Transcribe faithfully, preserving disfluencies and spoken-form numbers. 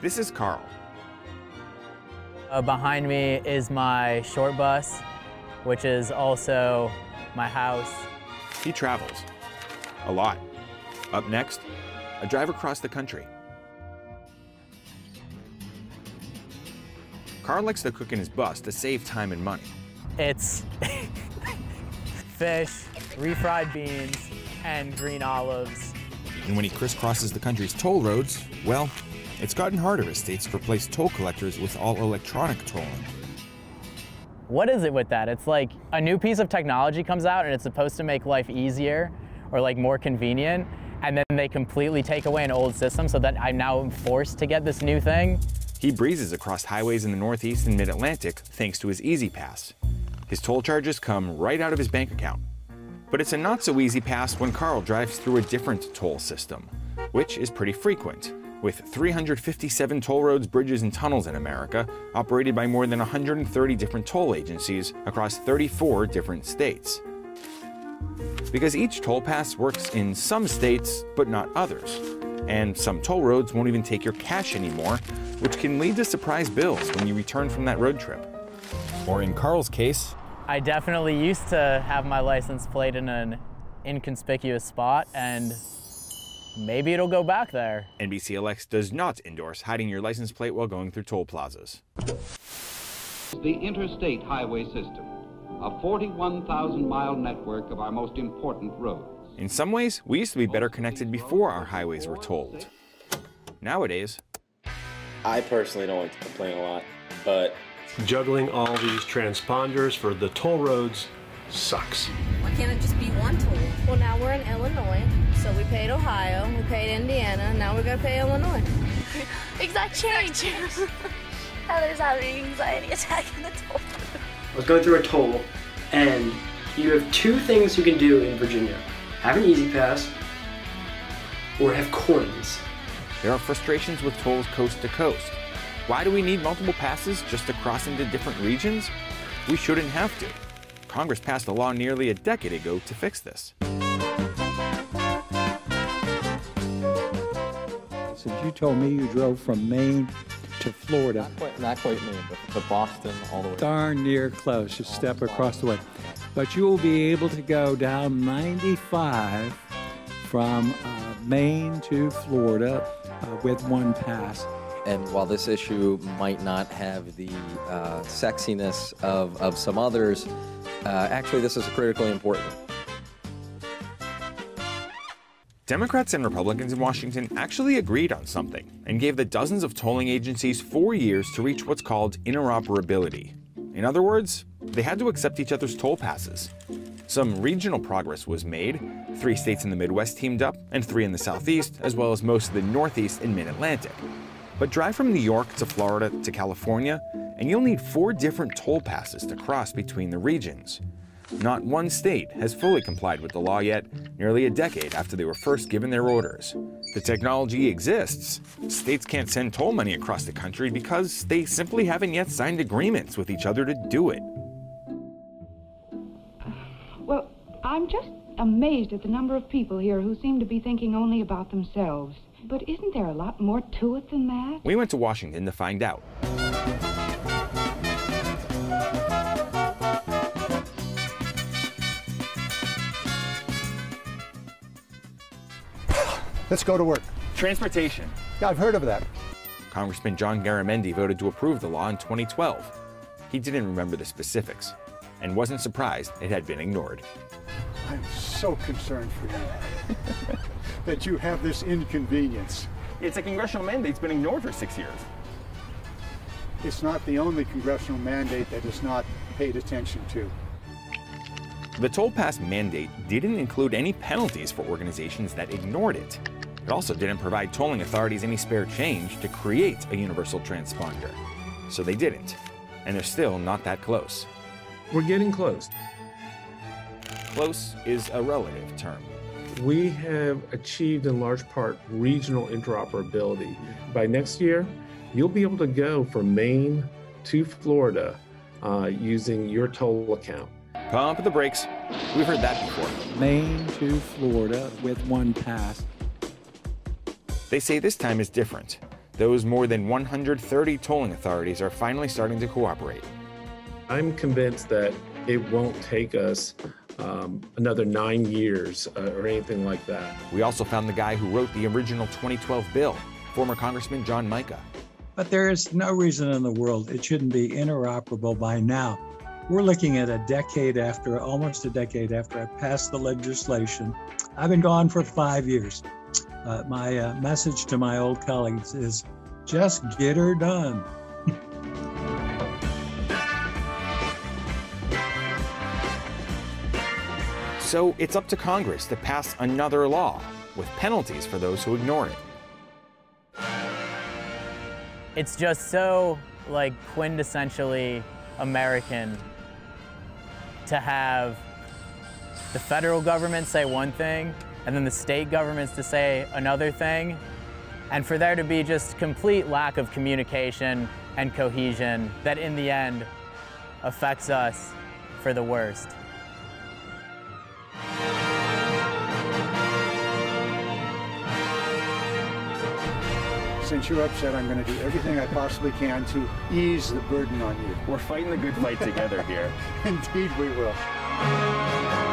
This is Carl. Uh, behind me is my short bus, which is also my house. He travels a lot. Up next, a drive across the country. Carl likes to cook in his bus to save time and money. It's fish, refried beans, and green olives. And when he crisscrosses the country's toll roads, well, it's gotten harder as states replace toll collectors with all-electronic tolling. What is it with that? It's like a new piece of technology comes out and it's supposed to make life easier or like more convenient, and then they completely take away an old system so that I'm now forced to get this new thing. He breezes across highways in the Northeast and Mid-Atlantic thanks to his E-ZPass. His toll charges come right out of his bank account. But it's a not-so-easy pass when Carl drives through a different toll system, which is pretty frequent, with three hundred fifty-seven toll roads, bridges, and tunnels in America, operated by more than one hundred thirty different toll agencies across thirty-four different states. Because each toll pass works in some states, but not others. And some toll roads won't even take your cash anymore, which can lead to surprise bills when you return from that road trip. Or in Carl's case, I definitely used to have my license plate in an inconspicuous spot, and maybe it'll go back there. N B C L X does not endorse hiding your license plate while going through toll plazas. The Interstate Highway System, a forty-one thousand mile network of our most important roads. In some ways, we used to be better connected before our highways were tolled. Nowadays, I personally don't like to complain a lot, but juggling all these transponders for the toll roads sucks. Why can't it just be one toll? Well, now we're in Illinois, so we paid Ohio, we paid Indiana, now we're gonna pay Illinois. Exact change. Heather's having an anxiety attack in the toll. I was going through a toll, and you have two things you can do in Virginia: have an E-ZPass or have coins. There are frustrations with tolls coast to coast. Why do we need multiple passes just to cross into different regions? We shouldn't have to. Congress passed a law nearly a decade ago to fix this. Since you told me you drove from Maine to Florida. Not quite, not quite Maine, but to Boston all the way. Darn near close, just step across the way. But you will be able to go down ninety-five from uh, Maine to Florida uh, with one pass. And while this issue might not have the uh, sexiness of, of some others, uh, actually this is critically important. Democrats and Republicans in Washington actually agreed on something and gave the dozens of tolling agencies four years to reach what's called interoperability. In other words, they had to accept each other's toll passes. Some regional progress was made. Three states in the Midwest teamed up, and three in the Southeast, as well as most of the Northeast and Mid-Atlantic. But drive from New York to Florida to California, and you'll need four different toll passes to cross between the regions. Not one state has fully complied with the law yet, nearly a decade after they were first given their orders. The technology exists. States can't send toll money across the country because they simply haven't yet signed agreements with each other to do it. Well, I'm just amazed at the number of people here who seem to be thinking only about themselves. But isn't there a lot more to it than that? We went to Washington to find out. Let's go to work. Transportation. Yeah, I've heard of that. Congressman John Garamendi voted to approve the law in twenty twelve. He didn't remember the specifics and wasn't surprised it had been ignored. I'm so concerned for you that you have this inconvenience. It's a congressional mandate that's been ignored for six years. It's not the only congressional mandate that is not paid attention to. The toll pass mandate didn't include any penalties for organizations that ignored it. It also didn't provide tolling authorities any spare change to create a universal transponder. So they didn't, and they're still not that close. We're getting close. Close is a relative term. We have achieved in large part regional interoperability. By next year, you'll be able to go from Maine to Florida uh, using your toll account. Pump the brakes. We've heard that before. Maine to Florida with one pass. They say this time is different. those more than one hundred thirty tolling authorities are finally starting to cooperate. I'm convinced that it won't take us um, another nine years uh, or anything like that. We also found the guy who wrote the original twenty twelve bill, former Congressman John Mica. But there is no reason in the world it shouldn't be interoperable by now. We're looking at a decade after, almost a decade after I passed the legislation. I've been gone for five years. Uh, my uh, message to my old colleagues is just get her done. So it's up to Congress to pass another law with penalties for those who ignore it. It's just so, like, quintessentially American to have the federal government say one thing and then the state governments to say another thing, and for there to be just complete lack of communication and cohesion that in the end affects us for the worst. Since you're upset, I'm going to do everything I possibly can to ease the burden on you. We're fighting the good fight together here. Indeed we will.